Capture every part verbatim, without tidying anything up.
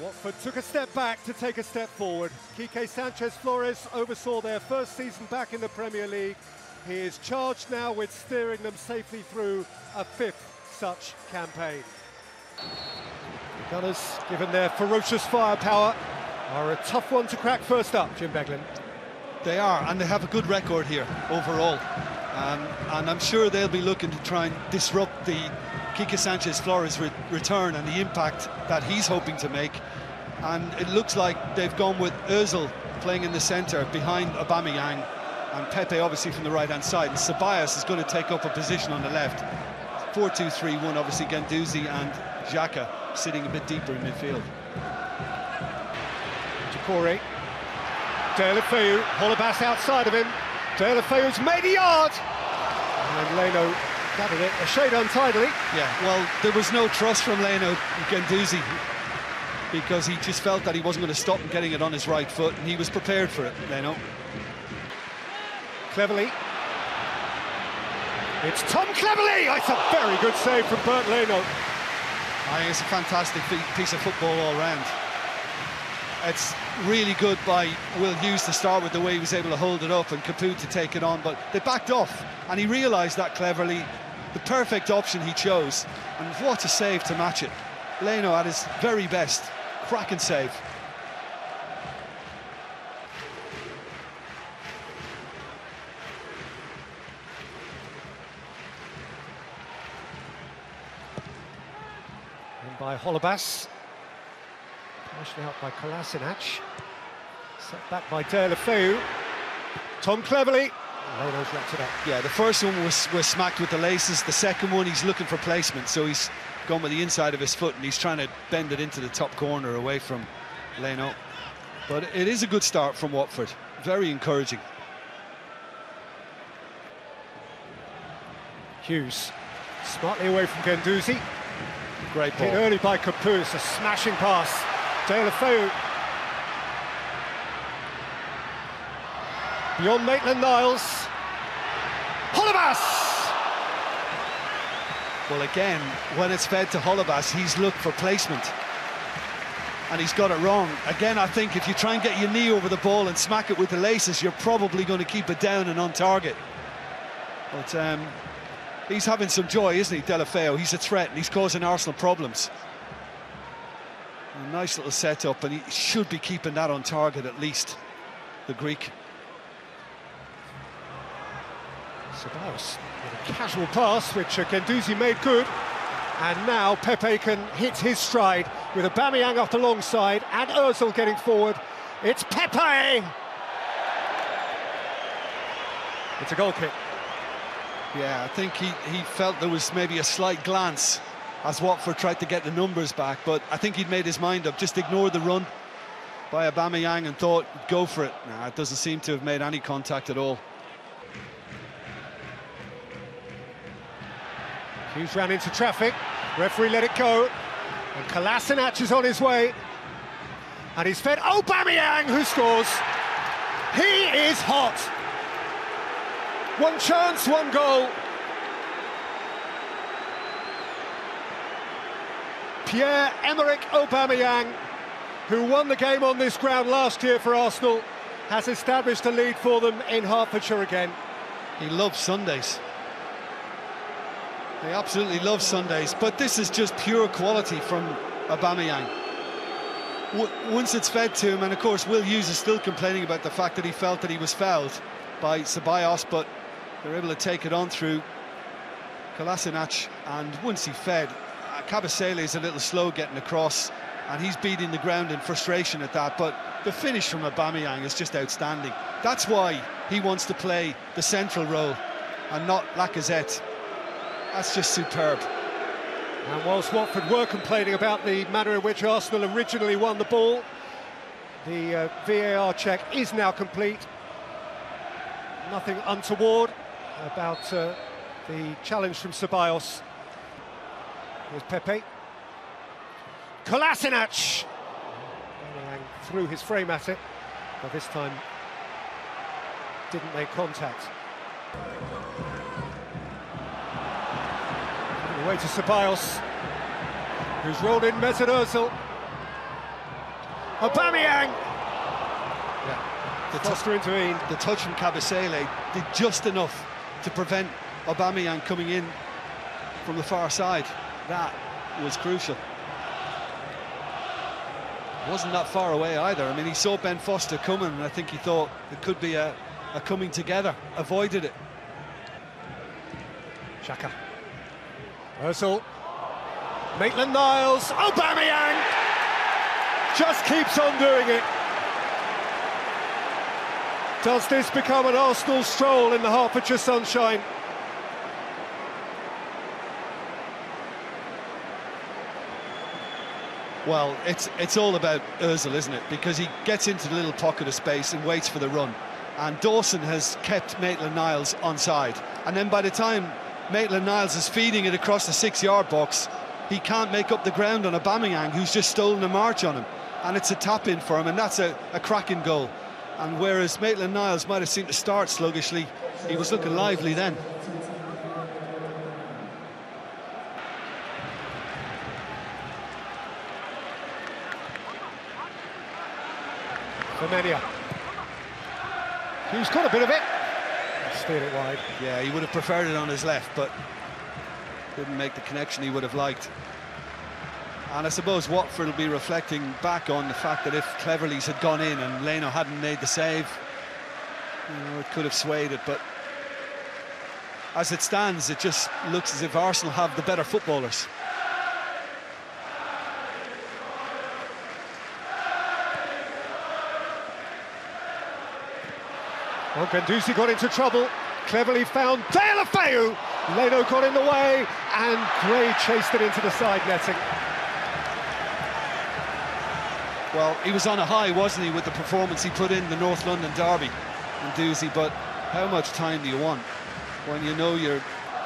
Watford took a step back to take a step forward. Quique Sánchez Flores oversaw their first season back in the Premier League. He is charged now with steering them safely through a fifth such campaign. The Gunners, given their ferocious firepower, are a tough one to crack first up, Jim Beglin. They are, and they have a good record here overall. Um, and I'm sure they'll be looking to try and disrupt the Quique Sánchez Flores' re return and the impact that he's hoping to make. And it looks like they've gone with Ozil playing in the centre behind Aubameyang and Pepe obviously from the right-hand side. And Ceballos is going to take up a position on the left. four two three one, obviously Guendouzi and Xhaka sitting a bit deeper in midfield. Doucouré, Deulofeu, Holebas outside of him. Deulofeu's made a yard! And then Leno gathered it, a shade untidily. Yeah, well, there was no trust from Leno and Guendouzi because he just felt that he wasn't going to stop him getting it on his right foot, and he was prepared for it, Leno. Cleverley. It's Tom Cleverley! It's a very good save from Bernd Leno. I think it's a fantastic piece of football all round. It's really good by Will Hughes to start with, the way he was able to hold it up, and Capoue to take it on, but they backed off, and he realised that Cleverley, the perfect option he chose, and what a save to match it. Leno at his very best, cracking save. And by Holebas. Actually out by Kolasinac, set back by Deulofeu. Tom Cleverley. Leno's wrapped it up. Yeah, the first one was, was smacked with the laces. The second one, he's looking for placement, so he's gone with the inside of his foot, and he's trying to bend it into the top corner away from Leno. But it is a good start from Watford. Very encouraging. Hughes, smartly away from Guendouzi. Great ball. Hit early by Capoue, it's a smashing pass. Deulofeu. Beyond Maitland-Niles. Holebas! Well, again, when it's fed to Holebas, he's looked for placement. And he's got it wrong. Again, I think if you try and get your knee over the ball and smack it with the laces, you're probably going to keep it down and on target. But um, he's having some joy, isn't he, Deulofeu? He's a threat and he's causing Arsenal problems. Nice little setup, and he should be keeping that on target at least, the Greek. Ceballos with a casual pass, which Guendouzi made good. And now Pepe can hit his stride with Aubameyang up the long side and Ozil getting forward. It's Pepe! It's a goal kick. Yeah, I think he, he felt there was maybe a slight glance as Watford tried to get the numbers back, but I think he'd made his mind up, just ignored the run by Aubameyang and thought, go for it. Nah, it doesn't seem to have made any contact at all. Hughes ran into traffic, referee let it go, and Kolasinac is on his way, and he's fed Aubameyang, who scores. He is hot. One chance, one goal. Pierre-Emerick Aubameyang, who won the game on this ground last year for Arsenal, has established a lead for them in Hertfordshire again. He loves Sundays. He absolutely loves Sundays, but this is just pure quality from Aubameyang. W once it's fed to him, and of course Will Hughes is still complaining about the fact that he felt that he was fouled by Ceballos, but they're able to take it on through Kolasinac, and once he fed, Cabasele is a little slow getting across, and he's beating the ground in frustration at that, but the finish from Aubameyang is just outstanding. That's why he wants to play the central role and not Lacazette. That's just superb. And whilst Watford were complaining about the manner in which Arsenal originally won the ball, the uh, V A R check is now complete. Nothing untoward about uh, the challenge from Ceballos. Here's Pepe. Kolasinac! Aubameyang threw his frame at it, but this time didn't make contact. Away to Ceballos, who's rolled in Mesut Ozil. Aubameyang! Yeah. The Foster intervened. The touch from Cabasele did just enough to prevent Aubameyang coming in from the far side. That was crucial. Wasn't that far away either. I mean, he saw Ben Foster coming, and I think he thought it could be a, a coming together. Avoided it. Xhaka. Ozil. Maitland-Niles. Aubameyang! Just keeps on doing it. Does this become an Arsenal stroll in the Hertfordshire sunshine? Well, it's it's all about Ozil, isn't it? Because he gets into the little pocket of space and waits for the run. And Dawson has kept Maitland-Niles onside. And then by the time Maitland-Niles is feeding it across the six-yard box, he can't make up the ground on Aubameyang, who's just stolen a march on him. And it's a tap-in for him, and that's a, a cracking goal. And whereas Maitland-Niles might have seemed to start sluggishly, he was looking lively then. Romania. Who's got a bit of it. Steal it wide. Yeah, he would have preferred it on his left, but didn't make the connection he would have liked. And I suppose Watford will be reflecting back on the fact that if Cleverley's had gone in and Leno hadn't made the save, you know, it could have swayed it. But as it stands, it just looks as if Arsenal have the better footballers. Well, Guendouzi got into trouble. Cleverley found Deulofeu. Leno got in the way, and Gray chased it into the side netting. Well, he was on a high, wasn't he, with the performance he put in the North London derby, Guendouzi. But how much time do you want when you know you're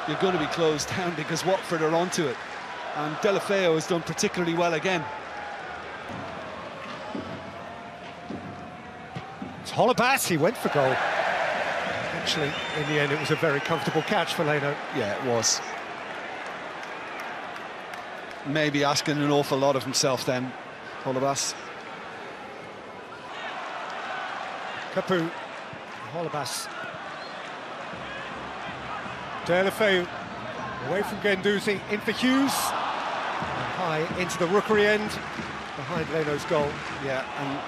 you're going to be closed down because Watford are onto it? And Deulofeu has done particularly well again. It's Holebas. He went for goal. Actually, in the end, it was a very comfortable catch for Leno. Yeah, it was. Maybe asking an awful lot of himself then, Holebas. Capoue. Holebas. Deulofeu. Away from Guendouzi, in for Hughes. High into the rookery end, behind Leno's goal. Yeah, and...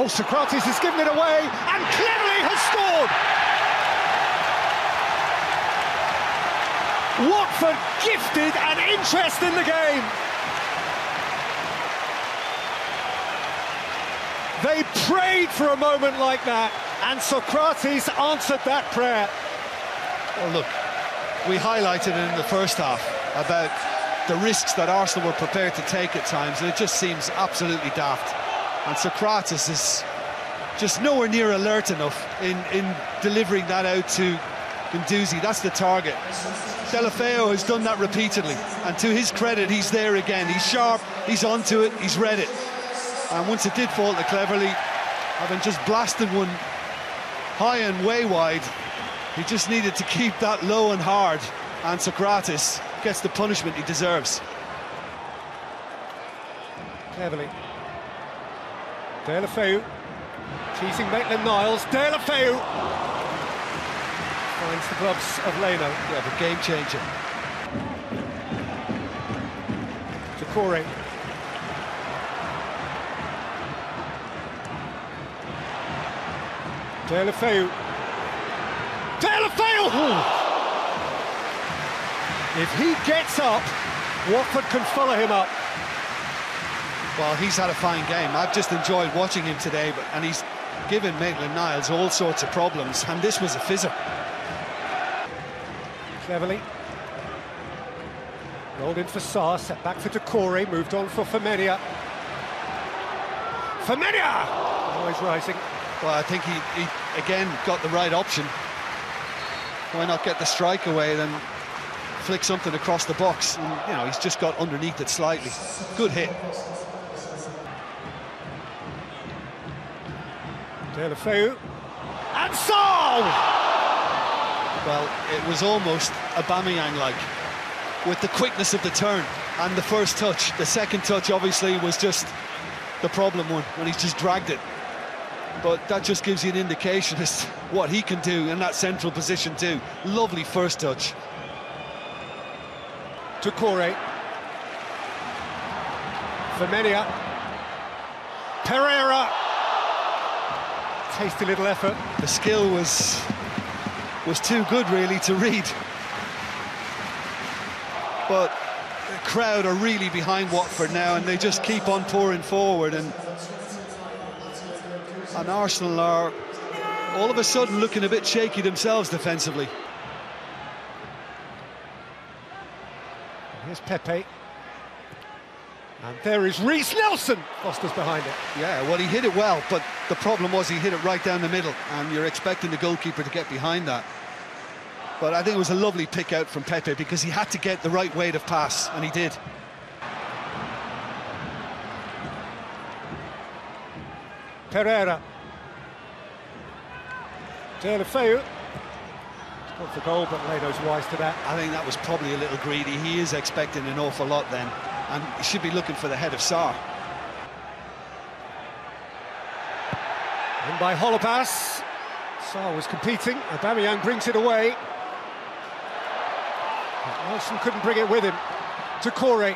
Oh, Sokratis has given it away, and Cleverley has scored! Watford gifted an interest in the game. They prayed for a moment like that, and Sokratis answered that prayer. Well, look, we highlighted it in the first half about the risks that Arsenal were prepared to take at times, and it just seems absolutely daft. And Sokratis is just nowhere near alert enough in, in delivering that out to Guendouzi. That's the target. Deulofeu has done that repeatedly, and to his credit, he's there again. He's sharp, he's onto it, he's read it. And once it did fall to Cleverley, having just blasted one high and way wide, he just needed to keep that low and hard, and Sokratis gets the punishment he deserves. Cleverley. Deulofeu, teasing Maitland-Niles. Deulofeu finds the gloves of Leno. Yeah, the game changer. Doucouré. Deulofeu. Deulofeu! Ooh. If he gets up, Watford can follow him up. Well, he's had a fine game. I've just enjoyed watching him today, but and he's given Maitland-Niles all sorts of problems, and this was a fizzer. Cleverley. Rolled in for Sarr, set back for Doucouré, moved on for Femenia. Femenia! Always rising. Well, I think he, he, again, got the right option. Why not get the strike away, then flick something across the box? And, you know, he's just got underneath it slightly. Good hit. Deulofeu, and Sarr! Well, it was almost Aubameyang-like. with the quickness of the turn and the first touch. The second touch obviously was just the problem one when he just dragged it, but that just gives you an indication as to what he can do in that central position too. Lovely first touch. Doucouré, Vermedia, Pereyra, tasty little effort. The skill was was too good really to read, but the crowd are really behind Watford now, and they just keep on pouring forward, and and Arsenal are all of a sudden looking a bit shaky themselves defensively. Here's Pepe, and there is Reese Nelson. Foster's behind it. Yeah, well, he hit it well, but the problem was he hit it right down the middle, and you're expecting the goalkeeper to get behind that. But I think it was a lovely pick out from Pepe, because he had to get the right weight of pass, and he did. Pereyra. Deulofeu. Not for goal, but Leno's wise to that. I think that was probably a little greedy. He is expecting an awful lot then, and he should be looking for the head of Sarr. In by Holebas. Sarr was competing. Aubameyang brings it away. Olsen couldn't bring it with him. Doucouré.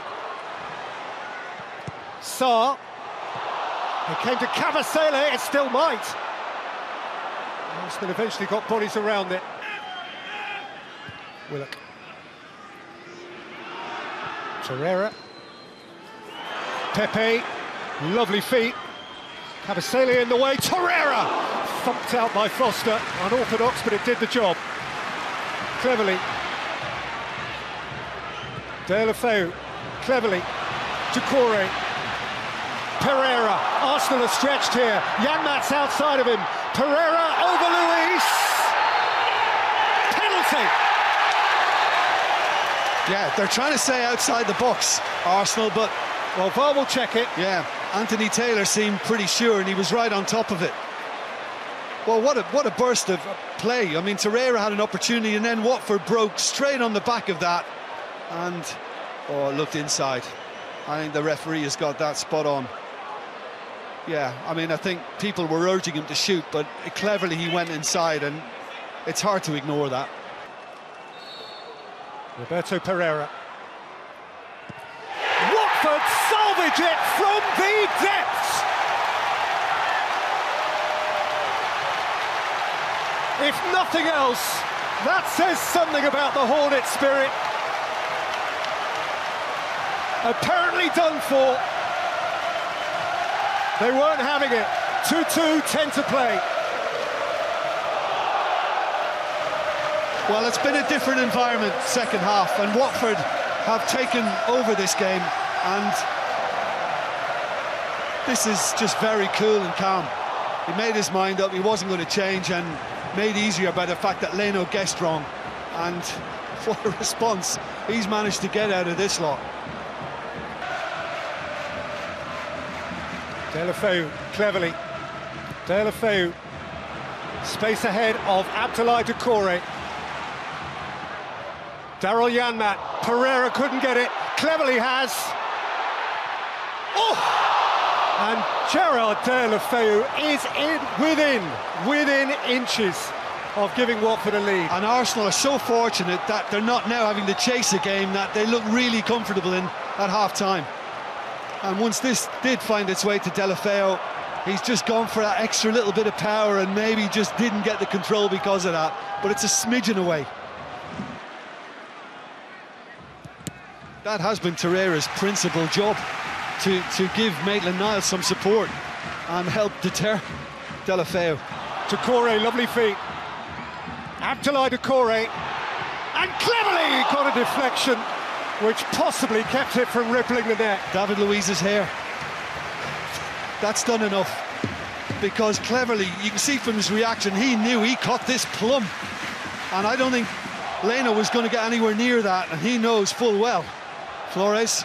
Sarr. It came to Cavasele, it still might. Arsenal eventually got bodies around it. Willock. Torreira. Pepe. Lovely feet. Cavasele in the way. Torreira! Thumped out by Foster. Unorthodox, but it did the job. Cleverley. Deulofeu. Cleverley. Doucouré. Pereyra, Arsenal are stretched here. Janmaat's outside of him. Pereyra over Luis. Penalty. Yeah, they're trying to say outside the box, Arsenal, but well, V A R will check it. Yeah, Anthony Taylor seemed pretty sure, and he was right on top of it. Well, what a what a burst of play. I mean, Torreira had an opportunity, and then Watford broke straight on the back of that, and oh, it looked inside. I think the referee has got that spot on. Yeah, I mean, I think people were urging him to shoot, but cleverly he went inside, and it's hard to ignore that. Roberto Pereyra. Watford salvage it from the depths! If nothing else, that says something about the Hornet spirit. Apparently done for. They weren't having it. two two, ten to play. Well, it's been a different environment second half, and Watford have taken over this game, and this is just very cool and calm. He made his mind up, he wasn't going to change, and made easier by the fact that Leno guessed wrong, and what a response he's managed to get out of this lot. Deulofeu, cleverly. Deulofeu, space ahead of Abdoulaye Doucouré. Daryl Janmaat, Pereyra couldn't get it. Cleverly has. Oh! And Gerard Deulofeu is in within, within inches of giving Watford a lead. And Arsenal are so fortunate that they're not now having to chase a game that they look really comfortable in at half-time. And once this did find its way to Deulofeu, he's just gone for that extra little bit of power and maybe just didn't get the control because of that. But it's a smidgen away. That has been Torreira's principal job, to, to give Maitland-Niles some support and help deter Deulofeu. Doucouré, lovely feet. Abdoulaye Doucouré. And cleverly got a deflection, which possibly kept it from rippling the net. David Luiz's hair. That's done enough, because cleverly, you can see from his reaction, he knew he caught this plumb. And I don't think Leno was going to get anywhere near that, and he knows full well. Flores.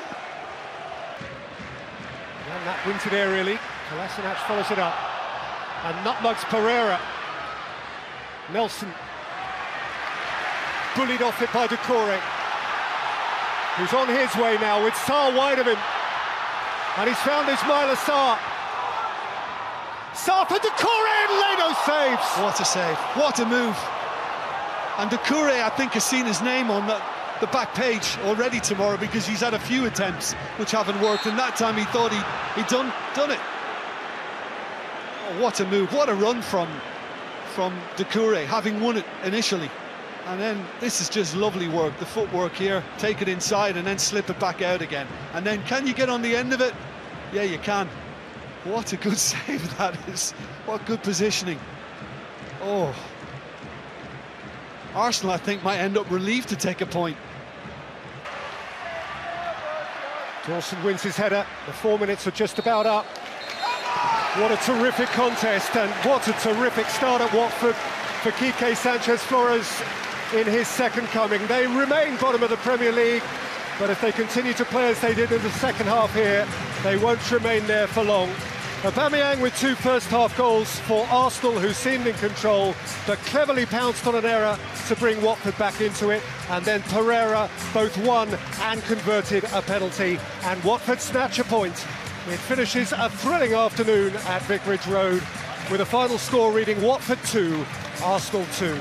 And that wins it aerially. Kolasinac follows it up. And nutmugs Pereyra. Nelson. Bullied off it by Doucouré. who's on his way now with Sarr wide of him. And he's found Ismaïla Sarr. Sarr for Doucouré, and Leno saves! What a save, what a move. And Doucouré, I think, has seen his name on the, the back page already tomorrow, because he's had a few attempts which haven't worked, and that time he thought he, he'd done, done it. Oh, what a move, what a run from, from Doucouré, having won it initially. And then this is just lovely work, the footwork here, take it inside and then slip it back out again. And then can you get on the end of it? Yeah, you can. What a good save that is. What good positioning. Oh. Arsenal, I think, might end up relieved to take a point. Dawson wins his header. The four minutes are just about up. What a terrific contest, and what a terrific start at Watford for Quique Sánchez Flores in his second coming. They remain bottom of the Premier League, but if they continue to play as they did in the second half here, they won't remain there for long. Aubameyang with two first-half goals for Arsenal, who seemed in control, but cleverly pounced on an error to bring Watford back into it, and then Torreira both won and converted a penalty, and Watford snatch a point. It finishes a thrilling afternoon at Vicarage Road with a final score reading Watford two, Arsenal two.